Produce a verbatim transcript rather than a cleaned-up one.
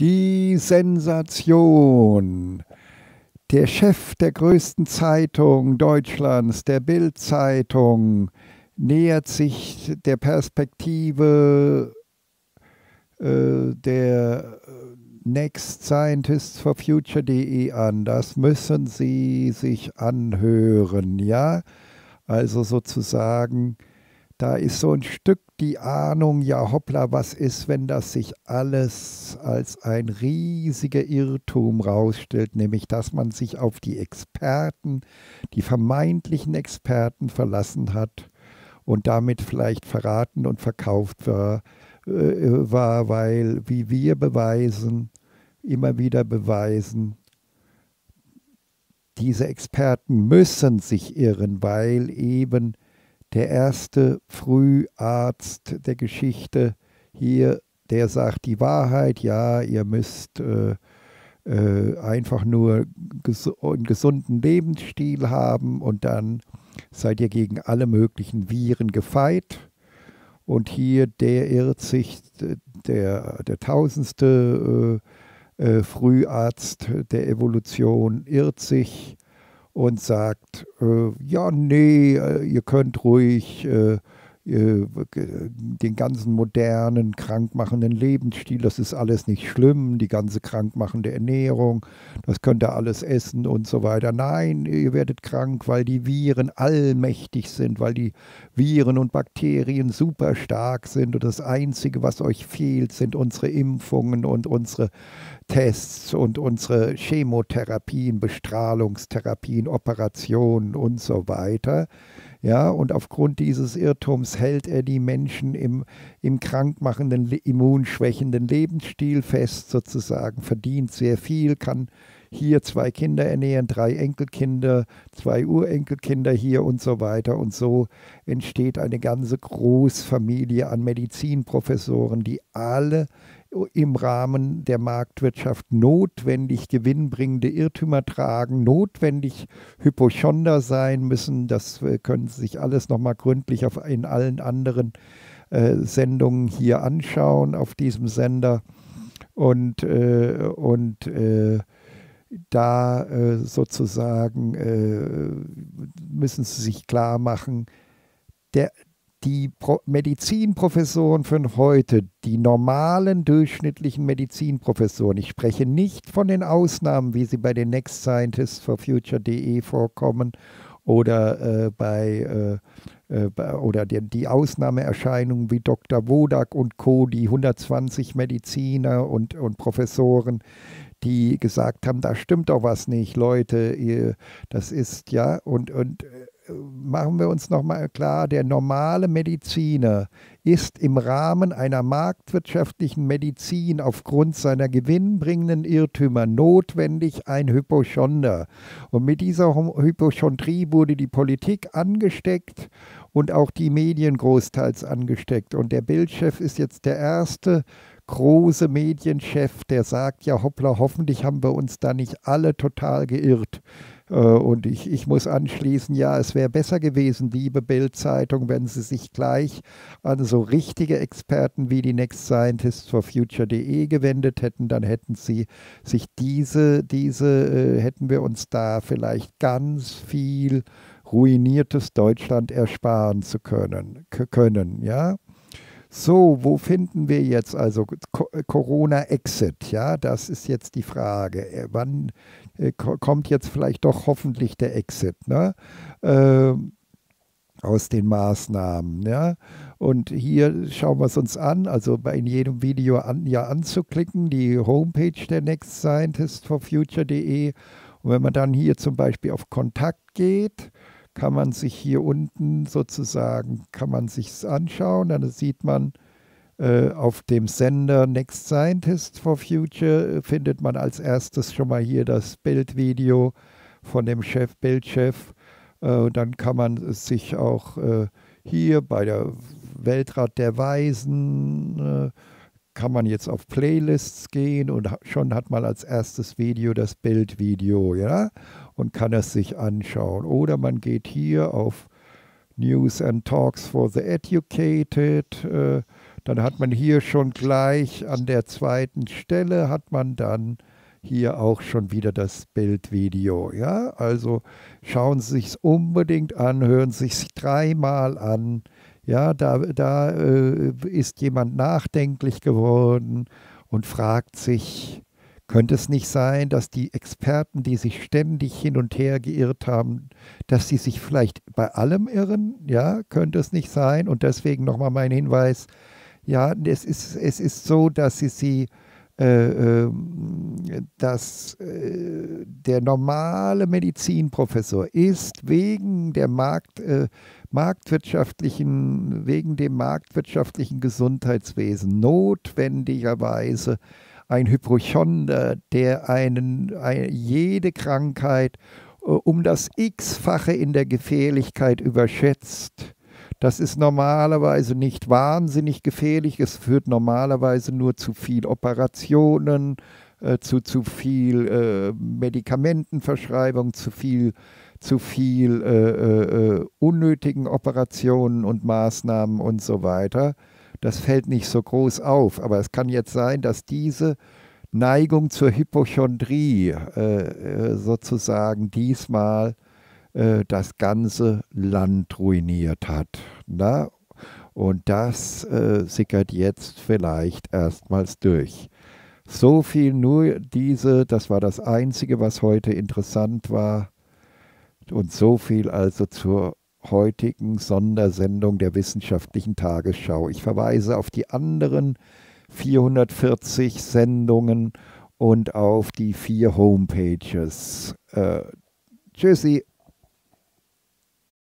Die Sensation. Der Chef der größten Zeitung Deutschlands, der Bildzeitung, nähert sich der Perspektive äh, der Next Scientists for Future punkt de an. Das müssen Sie sich anhören, ja? Also sozusagen, da ist so ein Stück die Ahnung, ja hoppla, was ist, wenn das sich alles als ein riesiger Irrtum rausstellt, nämlich dass man sich auf die Experten, die vermeintlichen Experten verlassen hat und damit vielleicht verraten und verkauft war, äh, war weil, wie wir beweisen, immer wieder beweisen, diese Experten müssen sich irren, weil eben der erste Früharzt der Geschichte hier, der sagt die Wahrheit, ja, ihr müsst äh, äh, einfach nur ges- einen gesunden Lebensstil haben und dann seid ihr gegen alle möglichen Viren gefeit. Und hier der irrt sich, der, der tausendste äh, äh, Früharzt der Evolution irrt sich und sagt, äh, ja, nee, ihr könnt ruhig äh, äh, den ganzen modernen, krankmachenden Lebensstil, das ist alles nicht schlimm, die ganze krankmachende Ernährung, das könnt ihr alles essen und so weiter. Nein, ihr werdet krank, weil die Viren allmächtig sind, weil die Viren und Bakterien super stark sind und das Einzige, was euch fehlt, sind unsere Impfungen und unsere Tests und unsere Chemotherapien, Bestrahlungstherapien, Operationen und so weiter. Ja, und aufgrund dieses Irrtums hält er die Menschen im, im krankmachenden, immunschwächenden Lebensstil fest, sozusagen, verdient sehr viel, kann hier zwei Kinder ernähren, drei Enkelkinder, zwei Urenkelkinder hier und so weiter. Und so entsteht eine ganze Großfamilie an Medizinprofessoren, die alle im Rahmen der Marktwirtschaft notwendig gewinnbringende Irrtümer tragen, notwendig Hypochonder sein müssen. Das können Sie sich alles nochmal gründlich auf, in allen anderen äh, Sendungen hier anschauen, auf diesem Sender. Und, äh, und äh, da äh, sozusagen äh, müssen Sie sich klar machen, der Die Pro- Medizinprofessoren von heute, die normalen durchschnittlichen Medizinprofessoren, ich spreche nicht von den Ausnahmen, wie sie bei den Next Scientists for Future punkt de vorkommen oder, äh, bei, äh, äh, oder die, die Ausnahmeerscheinungen wie Doktor Wodak und Co., die hundertzwanzig Mediziner und, und Professoren, die gesagt haben, da stimmt doch was nicht, Leute, ihr, das ist ja und... und machen wir uns nochmal klar, der normale Mediziner ist im Rahmen einer marktwirtschaftlichen Medizin aufgrund seiner gewinnbringenden Irrtümer notwendig ein Hypochonder. Und mit dieser Hypochondrie wurde die Politik angesteckt und auch die Medien großteils angesteckt. Und der Bildchef ist jetzt der erste große Medienchef, der sagt, ja hoppla, hoffentlich haben wir uns da nicht alle total geirrt. Und ich, ich muss anschließen, ja, es wäre besser gewesen, liebe Bild-Zeitung, wenn Sie sich gleich an so richtige Experten wie die Next Scientists for Future punkt de gewendet hätten, dann hätten Sie sich diese, diese, äh, hätten wir uns da vielleicht ganz viel ruiniertes Deutschland ersparen zu können, können, ja. So, wo finden wir jetzt also Corona-Exit? Ja, das ist jetzt die Frage. Wann äh, kommt jetzt vielleicht doch hoffentlich der Exit, ne? äh, aus den Maßnahmen? Ja? Und hier schauen wir es uns an, also bei in jedem Video an, ja anzuklicken, die Homepage der Next Scientists for Future punkt de. Und wenn man dann hier zum Beispiel auf Kontakt geht, kann man sich hier unten sozusagen, kann man sich's anschauen, dann sieht man äh, auf dem Sender Next Scientists for Future findet man als erstes schon mal hier das Bildvideo von dem Chef, Bildchef. Äh, und dann kann man sich auch äh, hier bei der Weltrat der Weisen, äh, kann man jetzt auf Playlists gehen und schon hat man als erstes Video das Bildvideo, ja, und kann es sich anschauen. Oder man geht hier auf News and Talks for the Educated, äh, Dann hat man hier schon gleich an der zweiten Stelle, hat man dann hier auch schon wieder das Bildvideo. Ja? Also schauen Sie sich es unbedingt an, hören Sie es dreimal an. Ja, da da äh, ist jemand nachdenklich geworden und fragt sich, könnte es nicht sein, dass die Experten, die sich ständig hin und her geirrt haben, dass sie sich vielleicht bei allem irren? Ja, könnte es nicht sein? Und deswegen nochmal mein Hinweis, ja, es ist, es ist so, dass sie sie Äh, äh, dass äh, der normale Medizinprofessor ist wegen der Markt, äh, marktwirtschaftlichen, wegen dem marktwirtschaftlichen Gesundheitswesen notwendigerweise ein Hypochonder, der einen, eine, jede Krankheit äh, um das X-fache in der Gefährlichkeit überschätzt. Das ist normalerweise nicht wahnsinnig gefährlich. Es führt normalerweise nur zu viel Operationen, äh, zu zu viel äh, Medikamentenverschreibung, zu viel, zu viel äh, äh, unnötigen Operationen und Maßnahmen und so weiter. Das fällt nicht so groß auf. Aber es kann jetzt sein, dass diese Neigung zur Hypochondrie äh, sozusagen diesmal das ganze Land ruiniert hat. Na? Und das äh, sickert jetzt vielleicht erstmals durch. So viel nur diese, das war das Einzige, was heute interessant war. Und so viel also zur heutigen Sondersendung der Wissenschaftlichen Tagesschau. Ich verweise auf die anderen vierhundertvierzig Sendungen und auf die vier Homepages. Äh, tschüssi!